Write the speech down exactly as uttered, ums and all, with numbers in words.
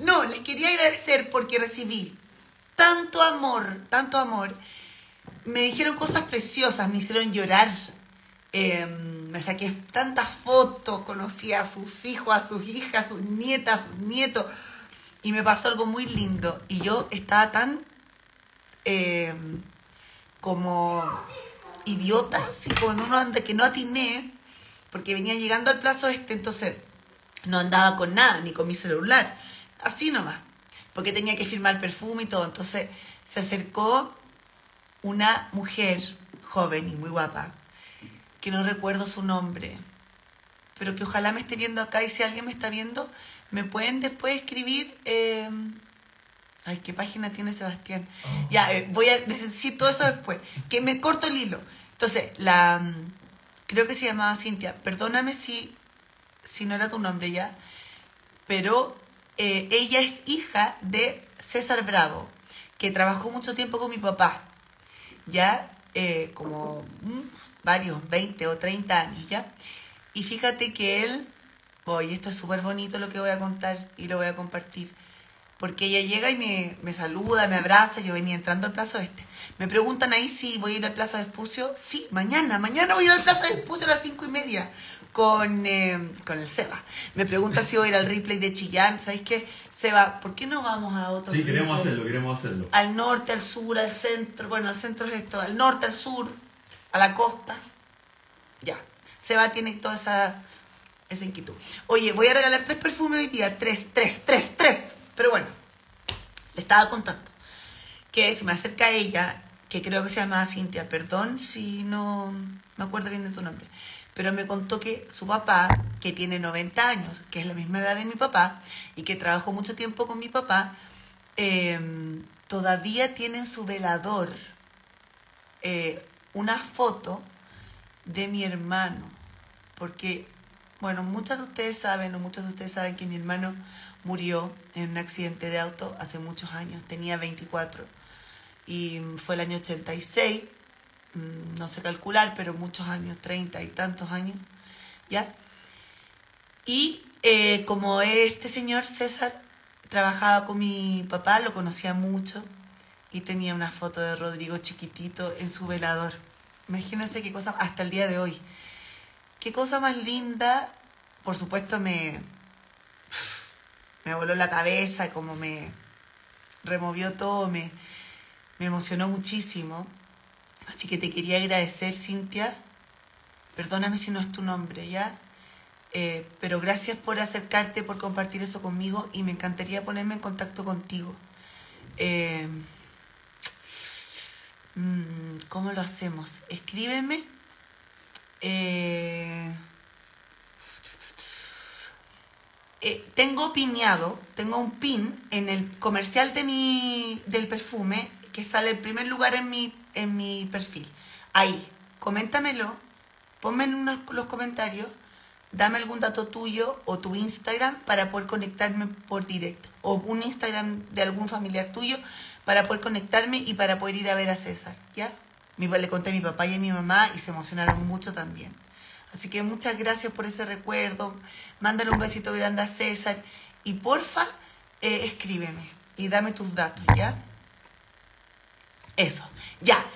No, les quería agradecer porque recibí tanto amor, tanto amor. Me dijeron cosas preciosas, me hicieron llorar. Eh, me saqué tantas fotos, conocí a sus hijos, a sus hijas, a sus nietas, a sus nietos. Y me pasó algo muy lindo. Y yo estaba tan eh, como idiota, así como en uno anda que no atiné, porque venía llegando al Plaza Oeste, entonces no andaba con nada, ni con mi celular. Así nomás, porque tenía que firmar perfume y todo. Entonces se acercó una mujer joven y muy guapa, que no recuerdo su nombre, pero que ojalá me esté viendo acá, y si alguien me está viendo, me pueden después escribir. Eh... Ay, ¿qué página tiene Sebastián? Oh. Ya, eh, voy a necesito eso después, que me corto el hilo. Entonces, la creo que se llamaba Cintia, perdóname si, si no era tu nombre ya, pero... Eh, ella es hija de César Bravo, que trabajó mucho tiempo con mi papá, ya eh, como mm, varios, veinte o treinta años, ya. Y fíjate que él, oye, oh, esto es súper bonito lo que voy a contar y lo voy a compartir, porque ella llega y me, me saluda, me abraza. Yo venía entrando al Plaza Oeste. Me preguntan ahí si voy a ir al Plaza de Espucio. Sí, mañana, mañana voy a ir al Plaza de Espucio a las cinco y media con, eh, con el Seba. Me preguntan si voy a ir al replay de Chillán. ¿Sabes qué? Seba, ¿por qué no vamos a otro? Sí, replay? queremos hacerlo, queremos hacerlo. Al norte, al sur, al centro. Bueno, al centro es esto. Al norte, al sur, a la costa. Ya. Seba tiene toda esa, esa inquietud. Oye, voy a regalar tres perfumes hoy día. Tres, tres, tres, tres. Pero bueno, le estaba contando que se me acerca ella, que creo que se llama Cintia, perdón si no me acuerdo bien de tu nombre, pero me contó que su papá, que tiene noventa años, que es la misma edad de mi papá y que trabajó mucho tiempo con mi papá, eh, todavía tiene en su velador eh, una foto de mi hermano, porque, bueno, muchas de ustedes saben, o muchos de ustedes saben que mi hermano murió en un accidente de auto hace muchos años, tenía veinticuatro, y fue el año ochenta y seis, no sé calcular, pero muchos años, treinta y tantos años, ¿ya? Y eh, como este señor César trabajaba con mi papá, lo conocía mucho, y tenía una foto de Rodrigo chiquitito en su velador. Imagínense qué cosa, hasta el día de hoy. Qué cosa más linda. Por supuesto me... me voló la cabeza, como me removió todo, me, me emocionó muchísimo. Así que te quería agradecer, Cintia. Perdóname si no es tu nombre, ¿ya? Eh, pero gracias por acercarte, por compartir eso conmigo, y me encantaría ponerme en contacto contigo. Eh, ¿Cómo lo hacemos? Escríbeme. Eh... Eh, tengo piñado, tengo un pin en el comercial de mi, del perfume, que sale en primer lugar en mi, en mi perfil. Ahí, coméntamelo, ponme en unos, los comentarios, dame algún dato tuyo o tu Instagram para poder conectarme por directo, o un Instagram de algún familiar tuyo para poder conectarme y para poder ir a ver a César, ¿ya? Mi, le conté a mi papá y a mi mamá y se emocionaron mucho también. Así que muchas gracias por ese recuerdo. Mándale un besito grande a César. Y porfa, eh, escríbeme y dame tus datos, ¿ya? Eso. Ya.